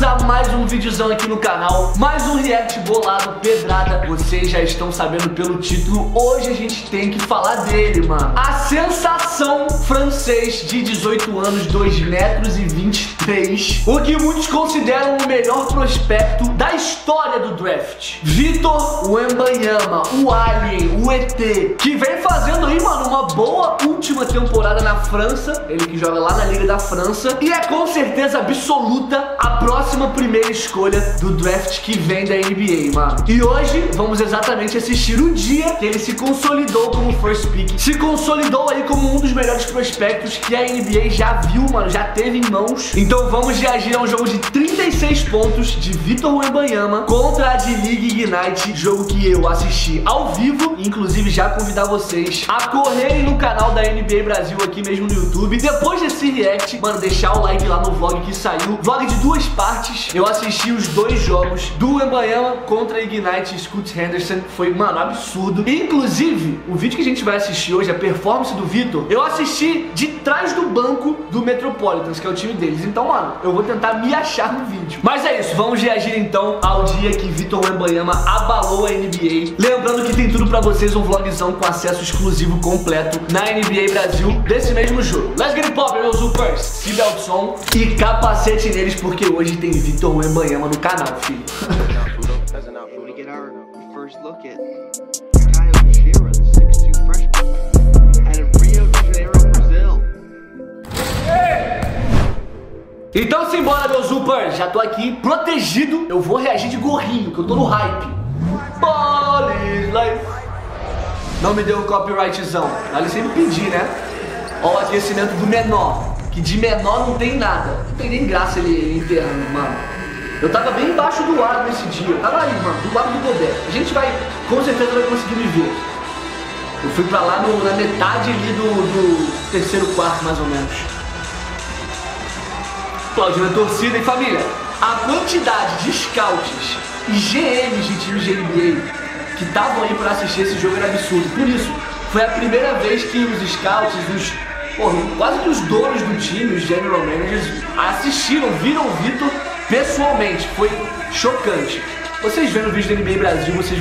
Bem-vindos a mais um videozão aqui no canal, mais um react bolado, pedrada. Vocês já estão sabendo pelo título, hoje a gente tem que falar dele, mano. A sensação francês de 18 anos, 2,23 metros, o que muitos consideram o melhor prospecto da história do draft. Victor Wembanyama, o Alien, o ET, que vem fazendo aí, mano, uma boa última temporada na França. Ele que joga lá na Liga da França e é com certeza absoluta a próxima primeira escolha do draft que vem da NBA, mano. E hoje vamos exatamente assistir o dia que ele se consolidou como first pick, se consolidou aí como um dos melhores prospectos que a NBA já viu, mano, já teve em mãos. Então vamos reagir a um jogo de 36 pontos de Victor Wembanyama contra a D-League Ignite, jogo que eu assisti ao vivo, inclusive já convidar vocês a correrem no canal da NBA Brasil aqui mesmo no YouTube. Depois desse react, mano, deixar o like lá no vlog que saiu, vlog de duas partes. Eu assisti os dois jogos do Wembanyama contra a Ignite e Scoot Henderson, foi, mano, absurdo. Inclusive, o vídeo que a gente vai assistir hoje, a performance do Victor, eu assisti de trás do banco do Metropolitans, que é o time deles. Então, mano, eu vou tentar me achar no vídeo. Mas é isso, vamos reagir então ao dia que Victor Wembanyama abalou a NBA. Lembrando que tem tudo pra vocês, um vlogzão com acesso exclusivo completo na NBA Brasil desse mesmo jogo. Let's get it pop, meus supers! Se dá o som e capacete neles, porque hoje tem Victor Wembanyama no canal, filho. Então simbora, meu super, já tô aqui protegido. Eu vou reagir de gorrinho, que eu tô no hype. Não me deu um copyrightzão. Vale sempre pedir, né? Ó o aquecimento do menor, que de menor não tem nada. Não tem nem graça ele enterrando, mano. Eu tava bem embaixo do ar nesse dia. Eu tava aí, mano, do lado do Gobert. A gente vai, com certeza vai conseguir me ver. Eu fui pra lá na metade ali do terceiro quarto, mais ou menos. Aplaudindo a torcida, e família, a quantidade de scouts e GMs de times de NBA que estavam aí para assistir esse jogo era absurdo. Por isso, foi a primeira vez que os scouts, quase que os donos do time, os general managers, assistiram, viram o Victor pessoalmente. Foi chocante. Vocês vendo o vídeo da NBA Brasil, vocês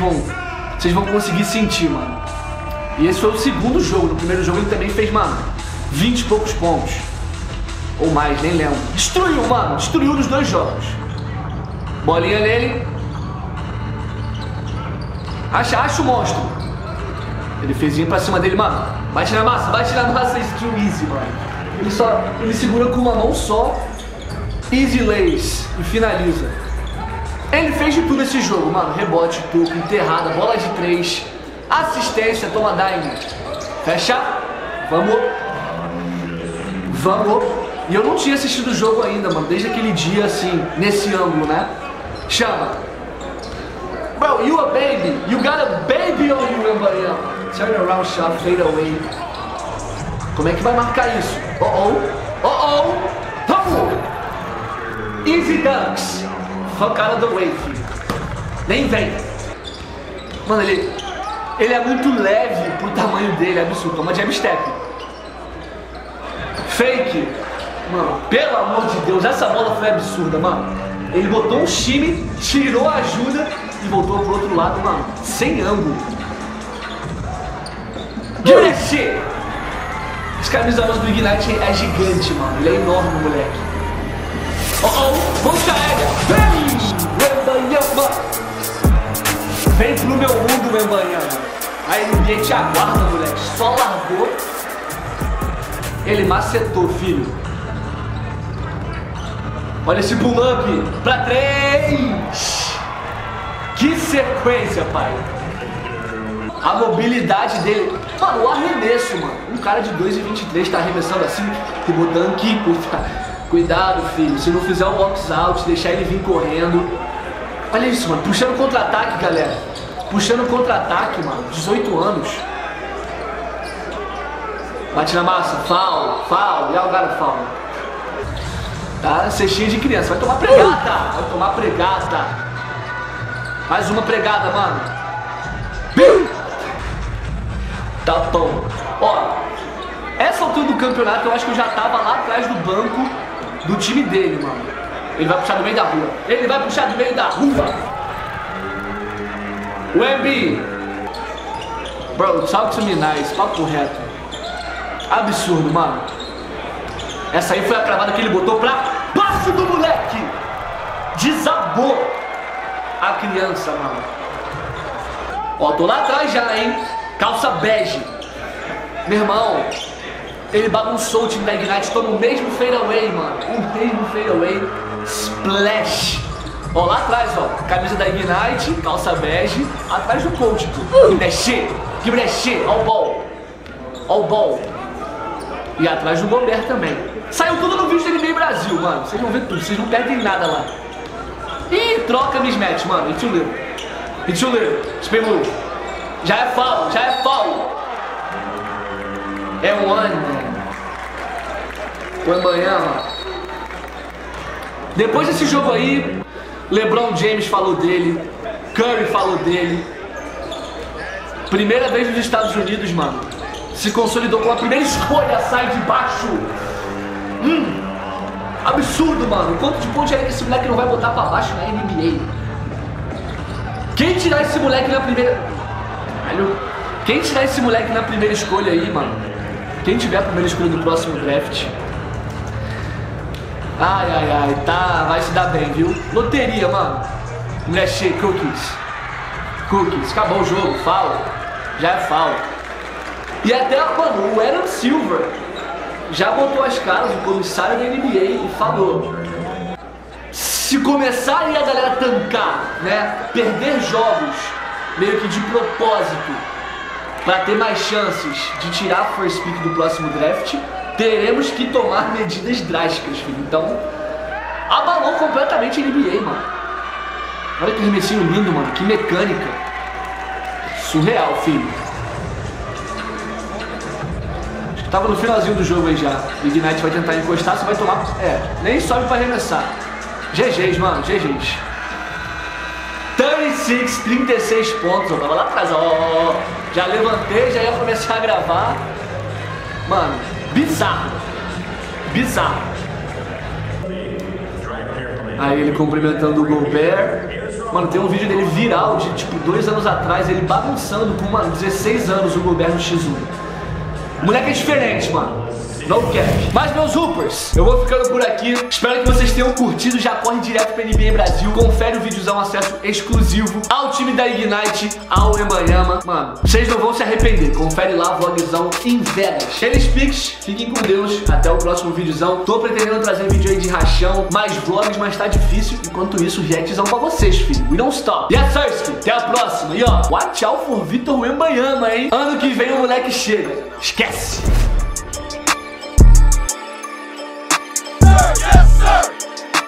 vão conseguir sentir, mano. E esse foi o segundo jogo. No primeiro jogo ele também fez, mano, 20 e poucos pontos. Ou mais, nem lembro. Destruiu, mano. Destruiu nos dois jogos. Bolinha nele. Acha o monstro. Ele fez ir pra cima dele, mano. Bate na massa, isso too easy, mano. Ele segura com uma mão só. Easy lays. E finaliza. Ele fez de tudo esse jogo, mano. Rebote, toco, enterrada, bola de três. Assistência, toma dime. Fecha. Vamos. E eu não tinha assistido o jogo ainda, mano, desde aquele dia, assim, nesse ângulo, né? Chama. Bro, you a baby. You got a baby on you, Wembanyama. Turn around, shot, fade away. Como é que vai marcar isso? Oh. Easy dunks. Fuck out of the way, filho. Nem vem. Mano, ele é muito leve pro tamanho dele, é absurdo. Toma jab step. Fake. Mano, pelo amor de Deus, essa bola foi absurda, mano. Ele botou um time, tirou a ajuda e voltou pro outro lado, mano. Sem ângulo. Gigante! Esse camisa do Ignite é gigante, mano. Ele é enorme, moleque. Vamos carregar. Vem, Wembanyama. Vem pro meu mundo, Wembanyama. Aí ninguém te aguarda, moleque. Só largou. Ele macetou, filho. Olha esse pull-up pra 3. Que sequência, pai. A mobilidade dele. Mano, o arremesso, mano. Um cara de 2,23 tá arremessando assim, que botando Kiko. Cuidado, filho. Se não fizer o box-out, deixar ele vir correndo. Olha isso, mano. Puxando contra-ataque, galera. Puxando contra-ataque, mano. 18 anos. Bate na massa. Foul. Já o cara foul, mano. Tá, cestinha de criança, vai tomar pregada. Mais uma pregada, mano. Tapão. Ó, essa altura do campeonato eu acho que eu já tava lá atrás do banco do time dele, mano. Ele vai puxar do meio da rua. Ele vai puxar do meio da rua. Wemby. Bro, salve to me nice. Papo reto. Absurdo, mano. Essa aí foi a cravada que ele botou pra baixo do moleque. Desabou a criança, mano. Ó, tô lá atrás já, hein. Calça bege. Meu irmão, ele bagunçou o time da Ignite. Tô no mesmo fadeaway, mano. O mesmo fadeaway. Splash. Ó, lá atrás, ó. Camisa da Ignite, calça bege. Atrás do coach, pô. Que breche. Que breche. Ó o ball. Ó o ball. E atrás do Gobert também. Saiu tudo no vídeo do NBA Brasil, mano. Vocês vão ver tudo. Vocês não perdem nada lá. Ih, troca mismatch, mano. It's a little. It's a little. Espelho. Já é foul. Já é foul. É um ano, mano. Foi amanhã, mano. Depois desse jogo aí, LeBron James falou dele. Curry falou dele. Primeira vez nos Estados Unidos, mano. Se consolidou com a primeira escolha, sai de baixo. Absurdo, mano. Quanto de ponte é que esse moleque não vai botar pra baixo na NBA? Quem tirar esse moleque na primeira... Caralho. Quem tirar esse moleque na primeira escolha aí, mano? Quem tiver a primeira escolha do próximo draft... Ai, ai, ai. Tá, vai se dar bem, viu? Loteria, mano. Mexe, cookies. Cookies. Acabou o jogo. Foul. Já é foul. E até, mano, o Aaron Silver já botou as caras, o comissário da NBA, e falou: se começarem a galera tancar, né, perder jogos meio que de propósito para ter mais chances de tirar a first pick do próximo draft, teremos que tomar medidas drásticas, filho. Então, abalou completamente a NBA, mano. Olha que remessinho lindo, mano, que mecânica. Surreal, filho. Tava no finalzinho do jogo aí já. Ignite vai tentar encostar, você vai tomar... É, nem sobe pra arremessar. GG's, mano, GG's. 36, 36 pontos. Eu tava lá atrás, ó. Já levantei, já ia começar a gravar. Mano, bizarro. Bizarro. Aí ele cumprimentando o Gobert. Mano, tem um vídeo dele viral de, tipo, 2 anos atrás, ele bagunçando com, mano, 16 anos o Gobert no X1. O moleque é diferente, mano. Não quer. Mas, meus hoopers, eu vou ficando por aqui. Espero que vocês tenham curtido. Já corre direto pra NBA Brasil. Confere o videozão, acesso exclusivo ao time da Ignite, ao Wembanyama. Mano, vocês não vão se arrepender. Confere lá, vlogzão em Vegas. Eles piques, fiquem com Deus. Até o próximo videozão. Tô pretendendo trazer vídeo aí de rachão, mais vlogs, mas tá difícil. Enquanto isso, reactzão pra vocês, filho. We don't stop. Yes, sir. Até a próxima. E ó, watch out for Victor Wembanyama, hein? Ano que vem o moleque chega. Esquece.